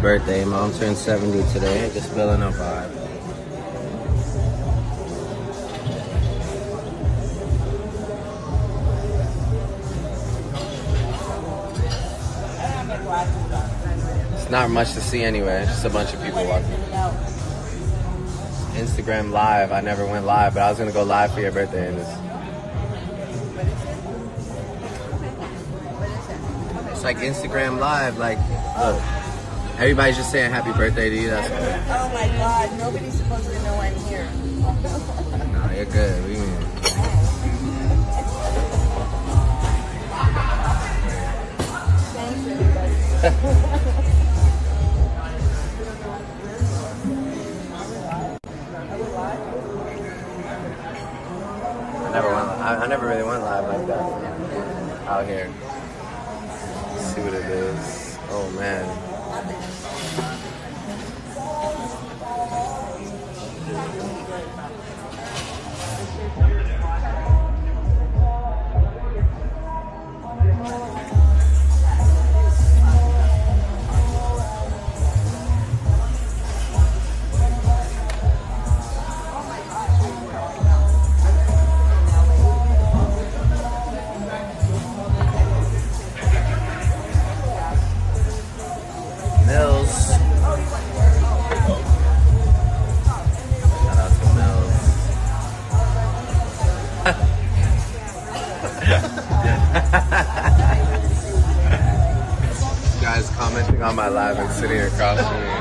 birthday. Mom turned 70 today. Just feeling a vibe. It's not much to see anyway. Just a bunch of people walking. Instagram live. I never went live, but I was gonna go live for your birthday and just... It's like Instagram live, like, look, everybody's just saying happy birthday to you. That's cool. Oh my God, nobody's supposed to know I'm here. No, you're good. What do you mean? Thanks, everybody. I never really went live like that out here. See what it is. Oh man. On my live and sitting across from me.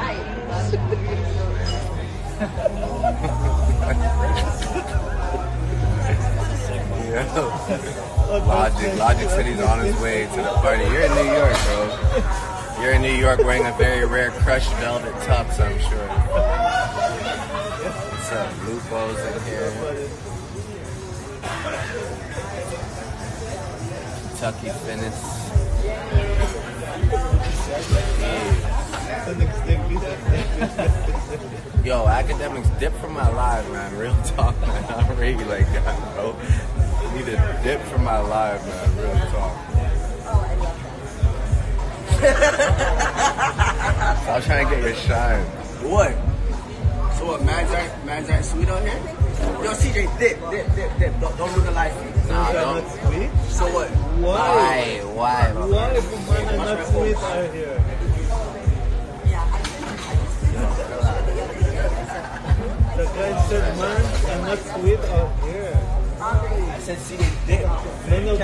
Yo. Logic said he's on his way to the party. You're in New York, bro. You're in New York wearing a very rare crushed velvet tux, I'm sure. What's up? Lupo's in here. Tucky finis. Yo, Akademiks, dip from my live, man. Real talk, man. I'm really like that, bro. I need a dip from my live, man. Real talk. So I'm trying to get your shine. What? So what? Mans aren't sweet out here? Yo, CJ, dip. Don't ruin the life. Nah, don't. Sweet? So what? Why? Why if mine are not sweet out here? The guy said mines are not sweet out here. I said CJ, dip. No, you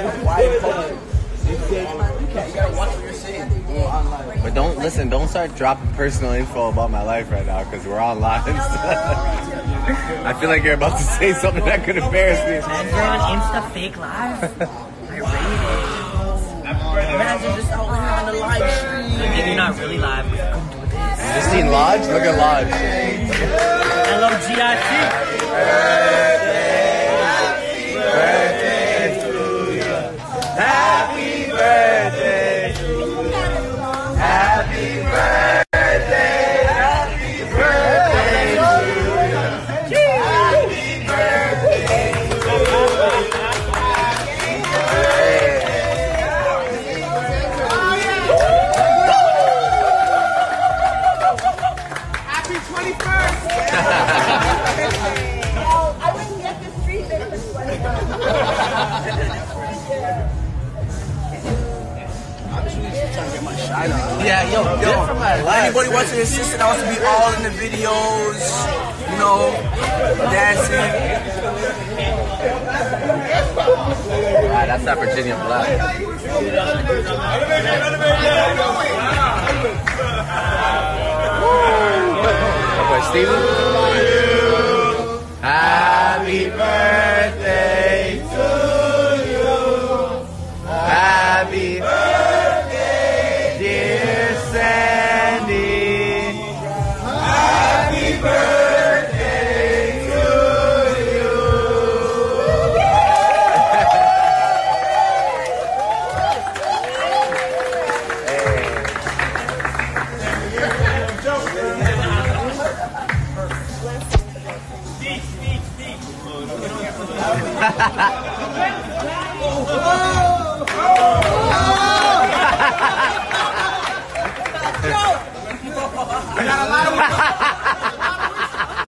gotta watch what you're saying. We're on live. But don't listen. Don't start dropping personal info about my life right now, because we're on live. I feel like you're about to say something that could embarrass me. Man, you're on Insta fake live. I rate it. Imagine just out on the live stream. Like, if you're not really live, we can do this. Just seen Lodge? Look at Lodge. I love GIT. Yeah, yo, from my life. Anybody watching this shit wants to be all in the videos, you know, dancing. Alright, that's not Virginia Black. Steven. Happy birthday to you. Happy birthday.